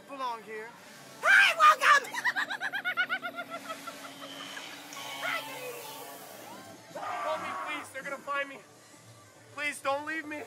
don't belong here. Hi, welcome! Help me, please. They're gonna find me. Please don't leave me.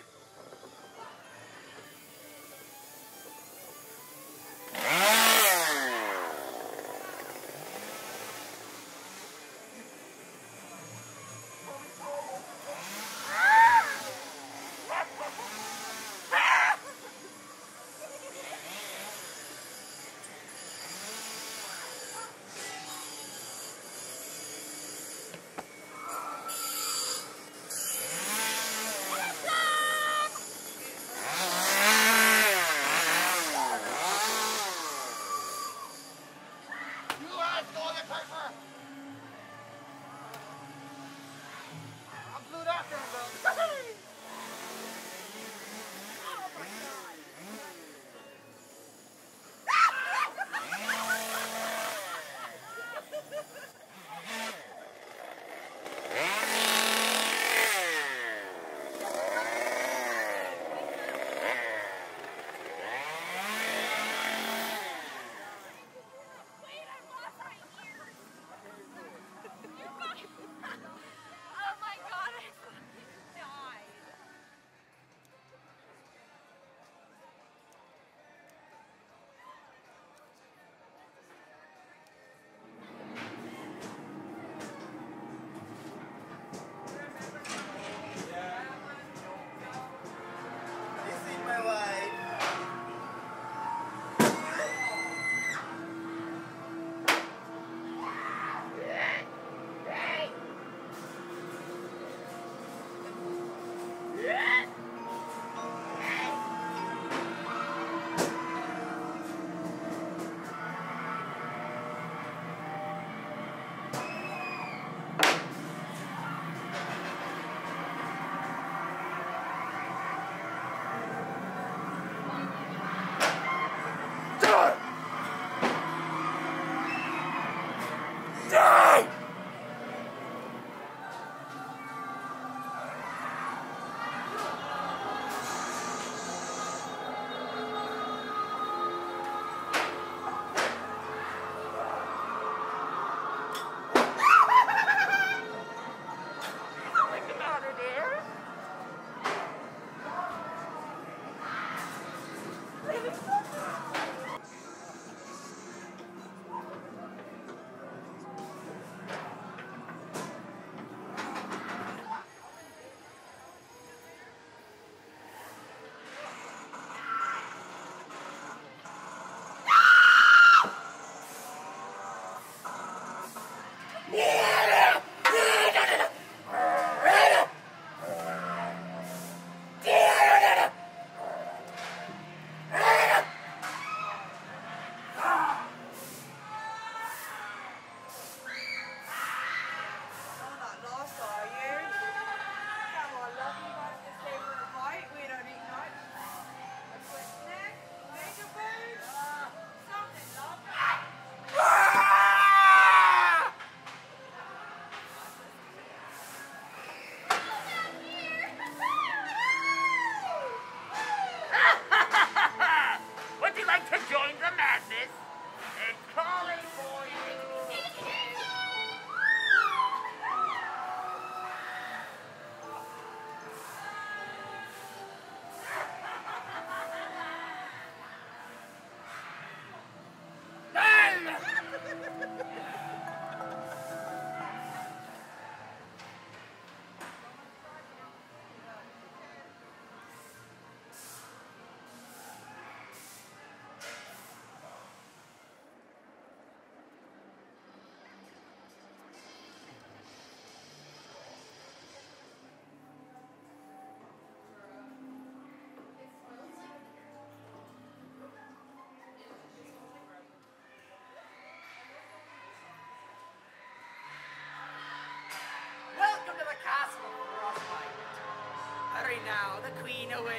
Hurry now, the queen awaits.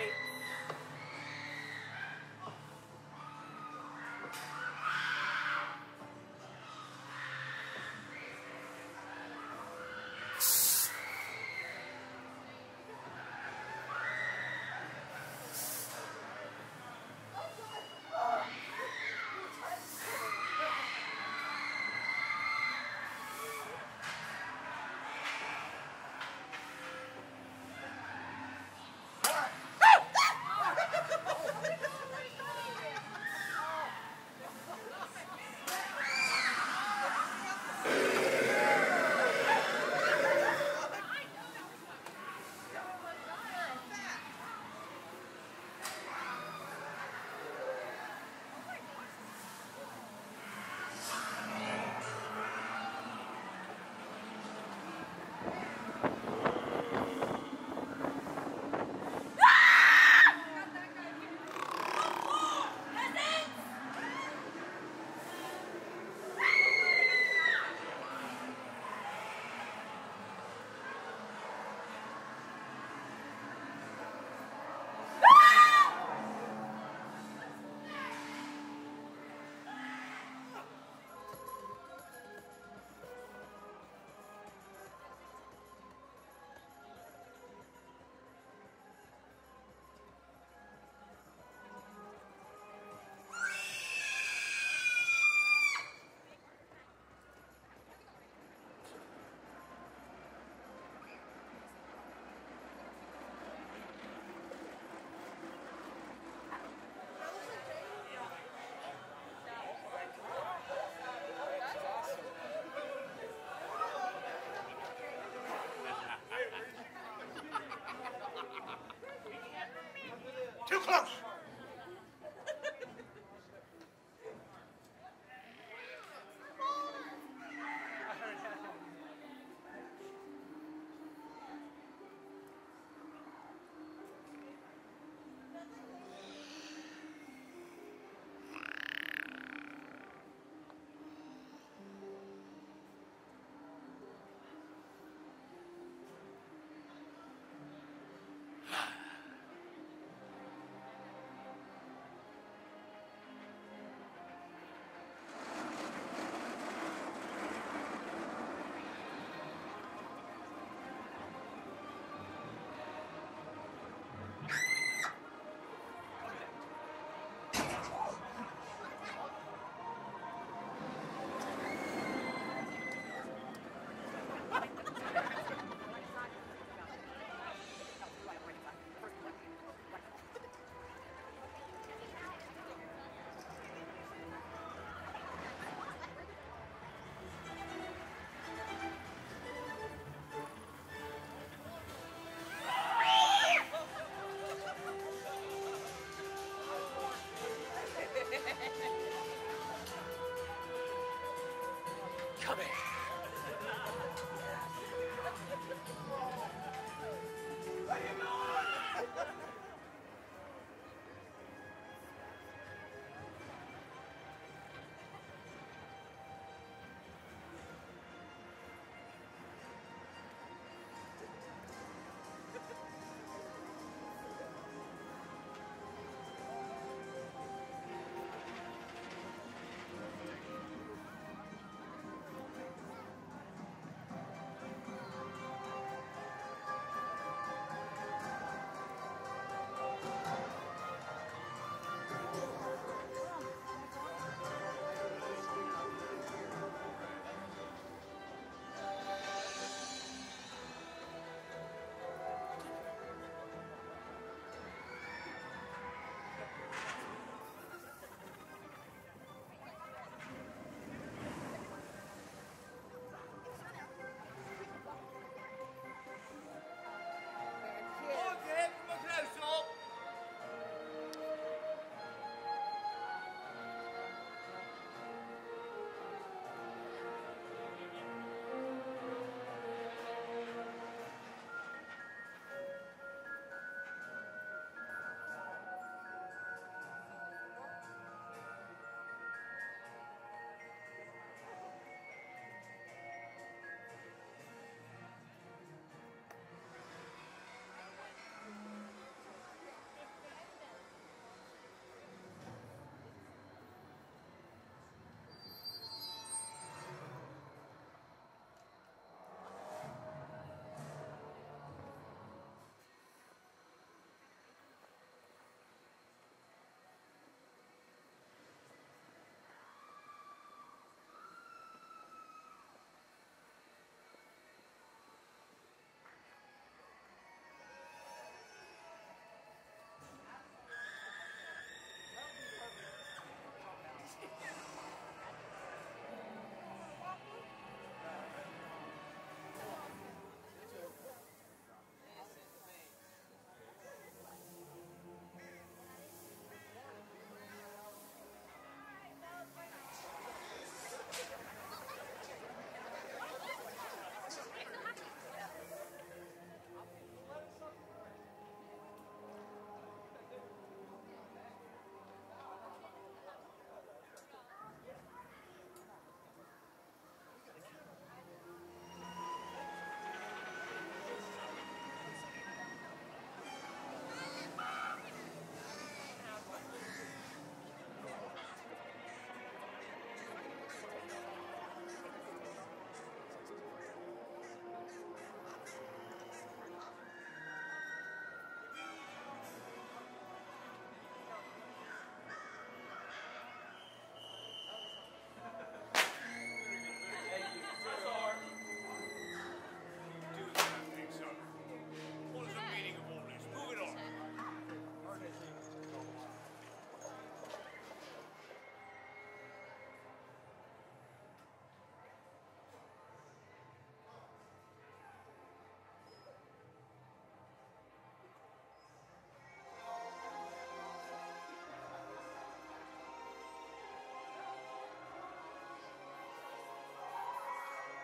What are you doing?